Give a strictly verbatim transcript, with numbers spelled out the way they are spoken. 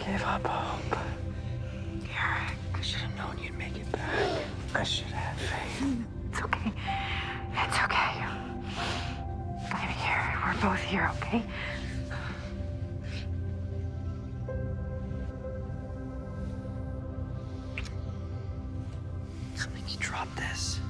almost gave up hope. Eric, I should have known you'd make it back. I should have faith. It's okay. It's okay. I'm here. We're both here, okay? Somebody drop this.